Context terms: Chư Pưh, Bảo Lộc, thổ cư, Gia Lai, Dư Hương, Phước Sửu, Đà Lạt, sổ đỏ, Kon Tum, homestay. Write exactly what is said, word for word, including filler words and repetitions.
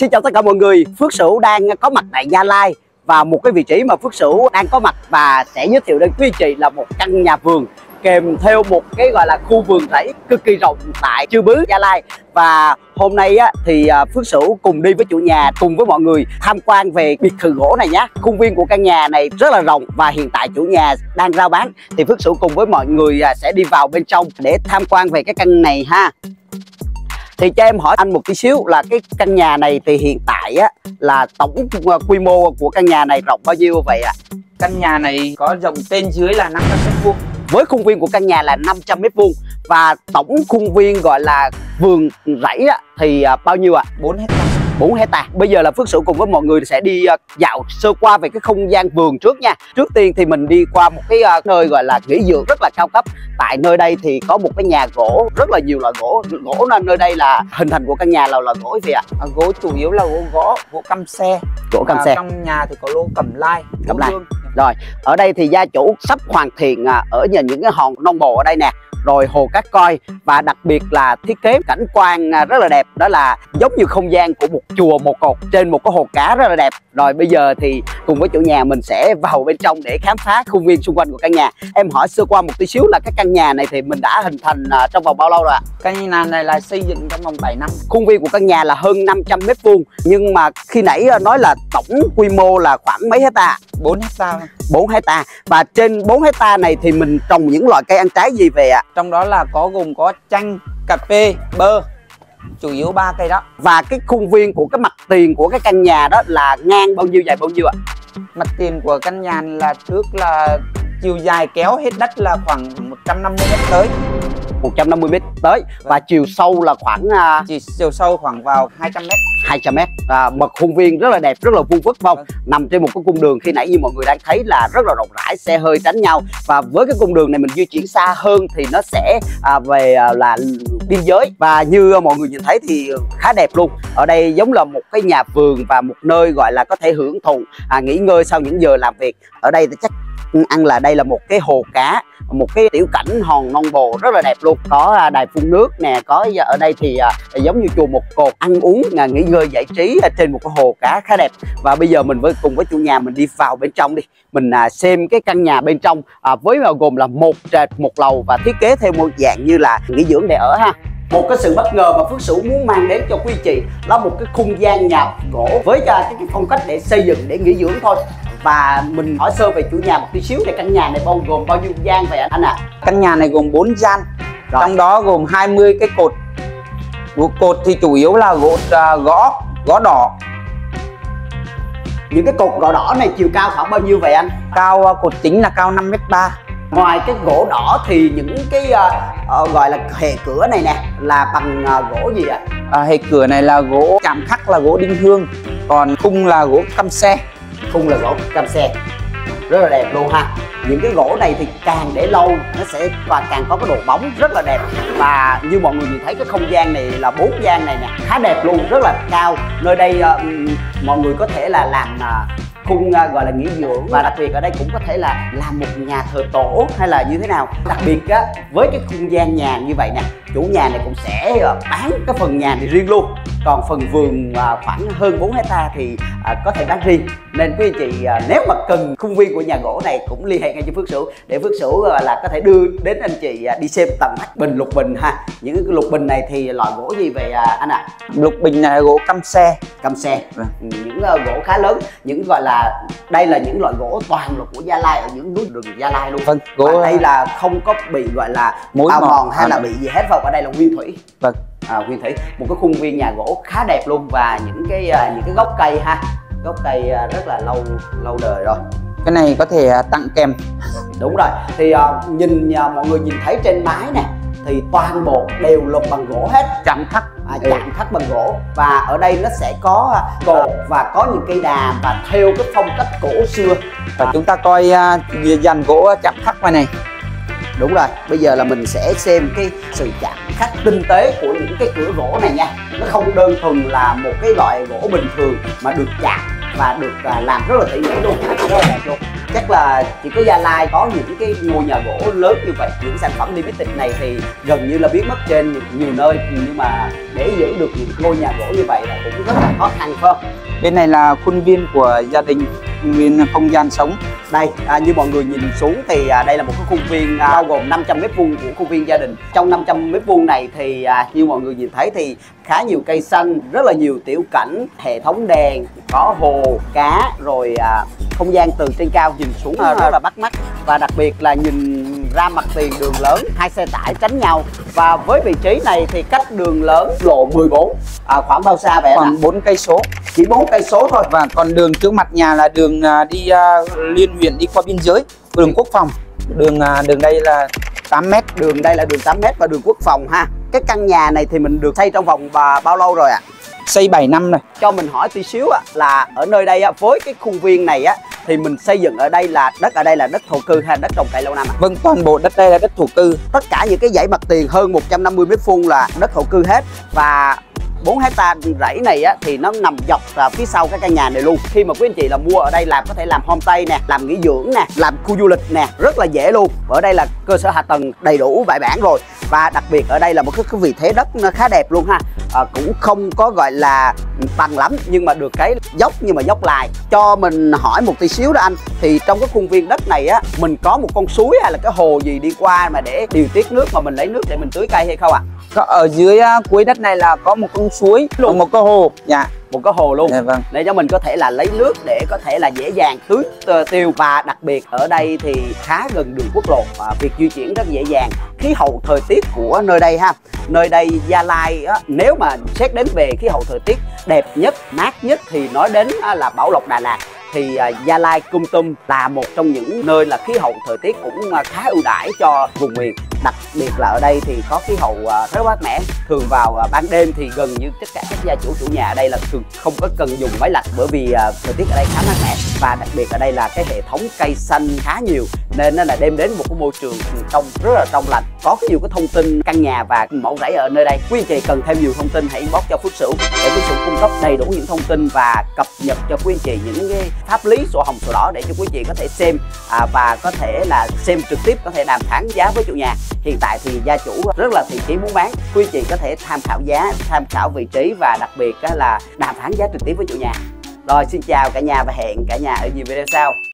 Xin chào tất cả mọi người, Phước Sửu đang có mặt tại Gia Lai và một cái vị trí mà Phước Sửu đang có mặt và sẽ giới thiệu đến quý chị là một căn nhà vườn kèm theo một cái gọi là khu vườn rẫy cực kỳ rộng tại Chư Pưh, Gia Lai. Và hôm nay á, thì Phước Sửu cùng đi với chủ nhà, cùng với mọi người tham quan về biệt thự gỗ này nhé. Khuôn viên của căn nhà này rất là rộng và hiện tại chủ nhà đang rao bán. Thì Phước Sửu cùng với mọi người sẽ đi vào bên trong để tham quan về cái căn này ha. Thì cho em hỏi anh một tí xíu là cái căn nhà này thì hiện tại á, là tổng quy mô của căn nhà này rộng bao nhiêu vậy ạ? À? Căn nhà này có rộng trên dưới là năm trăm mét vuông. Với khuôn viên của căn nhà là năm trăm mét vuông. Và tổng khuôn viên gọi là vườn rẫy á, thì bao nhiêu ạ? À? bốn héc ta. Bây giờ là Phước Sửu cùng với mọi người sẽ đi dạo sơ qua về cái không gian vườn trước nha. Trước tiên thì mình đi qua một cái nơi gọi là nghỉ dưỡng rất là cao cấp. Tại nơi đây thì có một cái nhà gỗ, rất là nhiều loại gỗ. Gỗ nơi đây là hình thành của căn nhà là, là gỗ gì ạ? À? À, gỗ chủ yếu là gỗ gỗ, gỗ cam xe. Gỗ cam à, xe. Trong nhà thì có lô cẩm lai, cẩm lai. Rồi, ở đây thì gia chủ sắp hoàn thiện ở nhà những cái hòn non bồ ở đây nè. Rồi hồ cá coi, và đặc biệt là thiết kế cảnh quan rất là đẹp, đó là giống như không gian của một chùa một cột trên một cái hồ cá rất là đẹp. Rồi bây giờ thì cùng với chủ nhà mình sẽ vào bên trong để khám phá khuôn viên xung quanh của căn nhà. Em hỏi sơ qua một tí xíu là cái căn nhà này thì mình đã hình thành trong vòng bao lâu rồi ạ? Căn nhà này là xây dựng trong vòng bảy năm. Khuôn viên của căn nhà là hơn năm trăm mét vuông, nhưng mà khi nãy nói là tổng quy mô là khoảng mấy hecta? bốn hecta. bốn hecta. Và trên bốn hecta này thì mình trồng những loại cây ăn trái gì về ạ? Trong đó là có gồm có chanh, cà phê, bơ, chủ yếu ba cây đó. Và cái khuôn viên của cái mặt tiền của cái căn nhà đó là ngang bao nhiêu, dài bao nhiêu ạ? Mặt tiền của căn nhà là trước là chiều dài kéo hết đất là khoảng một trăm năm mươi mét tới. một trăm năm mươi mét tới. Và chiều sâu là khoảng uh... chiều, chiều sâu khoảng vào hai trăm mét. hai trăm mét. À, một khuôn viên rất là đẹp, rất là vuông vức không? Vâng. Nằm trên một cái cung đường khi nãy như mọi người đang thấy là rất là rộng rãi, xe hơi tránh nhau. Và với cái cung đường này mình di chuyển xa hơn thì nó sẽ à, về à, là biên giới. Và như mọi người nhìn thấy thì khá đẹp luôn. Ở đây giống là một cái nhà vườn và một nơi gọi là có thể hưởng thụ à, nghỉ ngơi sau những giờ làm việc. Ở đây thì chắc ăn là đây là một cái hồ cá, một cái tiểu cảnh hòn non bồ rất là đẹp luôn. Có đài phun nước nè, có ở đây thì giống như chùa một cột, ăn uống, nghỉ ngơi giải trí trên một cái hồ cá khá đẹp. Và bây giờ mình với cùng với chủ nhà mình đi vào bên trong đi. Mình xem cái căn nhà bên trong với gồm là một trệt một lầu và thiết kế theo một dạng như là nghỉ dưỡng để ở ha. Một cái sự bất ngờ mà Phước Sửu muốn mang đến cho quý chị là một cái không gian nhà gỗ với cái phong cách để xây dựng, để nghỉ dưỡng thôi. Và mình hỏi sơ về chủ nhà một tí xíu để căn nhà này bao gồm bao nhiêu gian vậy anh ạ? À? Căn nhà này gồm bốn gian. Rồi. Trong đó gồm hai mươi cái cột. Một cột thì chủ yếu là gỗ gõ, gõ đỏ. Những cái cột gỗ đỏ này chiều cao khoảng bao nhiêu vậy anh? Cao cột chính là cao năm mét ba. Ngoài cái gỗ đỏ thì những cái uh, uh, gọi là hệ cửa này nè là bằng uh, gỗ gì ạ? À? À, hệ cửa này là gỗ chạm khắc, là gỗ đinh hương. Còn khung là gỗ cam xe. Khung là gỗ cam xe rất là đẹp luôn ha. Những cái gỗ này thì càng để lâu nó sẽ và càng có cái độ bóng rất là đẹp. Và như mọi người nhìn thấy cái không gian này là bốn gian này nè khá đẹp luôn, rất là cao. Nơi đây uh, mọi người có thể là làm uh, khung gọi là nghỉ dưỡng, và đặc biệt ở đây cũng có thể là làm một nhà thờ tổ hay là như thế nào. Đặc biệt á, với cái không gian nhà như vậy nè, chủ nhà này cũng sẽ bán cái phần nhà này riêng luôn. Còn phần vườn khoảng hơn bốn hecta thì có thể bán riêng. Nên quý anh chị nếu mà cần khuôn viên của nhà gỗ này cũng liên hệ ngay cho Phước Sửu để Phước Sửu là có thể đưa đến anh chị đi xem tầm mắt bình lục bình ha. Những cái lục bình này thì loại gỗ gì vậy anh ạ? À? Lục bình này là gỗ cam xe, cam xe. Những gỗ khá lớn, những gọi là đây là những loại gỗ toàn là của Gia Lai, ở những núi rừng Gia Lai luôn. Vâng, gỗ đây là không có bị gọi là mối mòn, mòn hay à, là bị gì hết vào. Ở đây là nguyên thủy. Vâng. À, nguyên thủy, một cái khuôn viên nhà gỗ khá đẹp luôn. Và những cái những cái gốc cây ha, gốc cây rất là lâu lâu đời rồi. Cái này có thể tặng kèm. Đúng rồi. Thì uh, nhìn uh, mọi người nhìn thấy trên mái nè thì toàn bộ đều lợp bằng gỗ hết, chạm khắc. À, chạm khắc bằng gỗ. Và ở đây nó sẽ có cột và có những cây đà và theo cái phong cách cổ xưa. Và chúng ta coi uh, dàn gỗ chạm khắc ngoài này. Đúng rồi, bây giờ là mình sẽ xem cái sự chạm khắc tinh tế của những cái cửa gỗ này nha. Nó không đơn thuần là một cái loại gỗ bình thường mà được chạm và được uh, làm rất là tỉ mỉ luôn. Rất là đẹp luôn. Chắc là chỉ có Gia Lai có những cái ngôi nhà gỗ lớn như vậy, những sản phẩm limited này thì gần như là biến mất trên nhiều nơi, nhưng mà để giữ được những ngôi nhà gỗ như vậy là cũng rất là khó khăn, phải không? Bên này là khuôn viên của gia đình, nguyên không gian sống. Đây, à, như mọi người nhìn xuống thì à, đây là một cái khuôn viên à, bao gồm năm trăm mét vuông của khuôn viên gia đình. Trong năm trăm mét vuông này thì à, như mọi người nhìn thấy thì khá nhiều cây xanh, rất là nhiều tiểu cảnh, hệ thống đèn, có hồ, cá, rồi à, không gian từ trên cao nhìn xuống à, rất là bắt mắt. Và đặc biệt là nhìn ra mặt tiền đường lớn, hai xe tải tránh nhau. Và với vị trí này thì cách đường lớn lộ mười bốn à, khoảng bao xa vậy? Khoảng bốn cây số. Chỉ bốn cây số thôi. Và còn đường trước mặt nhà là đường à, đi à, liên huyện đi qua biên giới, đường quốc phòng. Đường à, đường đây là tám mét, đường đây là đường tám mét và đường quốc phòng ha. Cái căn nhà này thì mình được xây trong vòng và bao lâu rồi ạ? À? Xây bảy năm rồi. Cho mình hỏi tí xíu á, là ở nơi đây á, với cái khuôn viên này á thì mình xây dựng ở đây là đất ở đây là đất thổ cư hay đất trồng cây lâu năm ạ? À? Vâng, toàn bộ đất đây là đất thổ cư. Tất cả những cái dãy mặt tiền hơn một trăm năm mươi mét vuông là đất thổ cư hết, và bốn hecta rẫy này á, thì nó nằm dọc à, phía sau cái căn nhà này luôn. Khi mà quý anh chị là mua ở đây làm có thể làm homestay nè, làm nghỉ dưỡng nè, làm khu du lịch nè, rất là dễ luôn. Ở đây là cơ sở hạ tầng đầy đủ bãi bản rồi, và đặc biệt ở đây là một cái, cái vị thế đất nó khá đẹp luôn ha. À, cũng không có gọi là bằng lắm nhưng mà được cái dốc, nhưng mà dốc lại. Cho mình hỏi một tí xíu đó anh, thì trong cái khuôn viên đất này á, mình có một con suối hay là cái hồ gì đi qua mà để điều tiết nước mà mình lấy nước để mình tưới cây hay không ạ? À? Ở dưới uh, cuối đất này là có một con suối luôn, một cái hồ nha. Yeah. Một cái hồ luôn. Dạ, vâng. Để cho mình có thể là lấy nước để có thể là dễ dàng tưới tiêu. Và đặc biệt ở đây thì khá gần đường quốc lộ, à, việc di chuyển rất dễ dàng. Khí hậu thời tiết của nơi đây ha, nơi đây Gia Lai á, nếu mà xét đến về khí hậu thời tiết đẹp nhất, mát nhất thì nói đến á, là Bảo Lộc, Đà Lạt. Thì à, Gia Lai, Kon Tum là một trong những nơi là khí hậu thời tiết cũng à, khá ưu đãi cho vùng miền. Đặc biệt là ở đây thì có khí hậu à, rất mát mẻ. Thường vào à, ban đêm thì gần như tất cả các gia chủ chủ nhà ở đây là thường không có cần dùng máy lạnh, bởi vì à, thời tiết ở đây khá mát mẻ. Và đặc biệt ở đây là cái hệ thống cây xanh khá nhiều, nên là đem đến một cái môi trường trong rất là trong lành. Có nhiều cái thông tin căn nhà và mẫu rẫy ở nơi đây. Quý anh chị cần thêm nhiều thông tin hãy inbox cho Phước Sửu để Phước Sửu cung cấp đầy đủ những thông tin và cập nhật cho quý anh chị những cái pháp lý sổ hồng sổ đỏ để cho quý anh chị có thể xem à, và có thể là xem trực tiếp, có thể làm kháng giá với chủ nhà. Hiện tại thì gia chủ rất là thiện chí muốn bán, quý anh chị có thể tham khảo giá, tham khảo vị trí và đặc biệt là đàm phán giá trực tiếp với chủ nhà. Rồi, xin chào cả nhà và hẹn cả nhà ở nhiều video sau.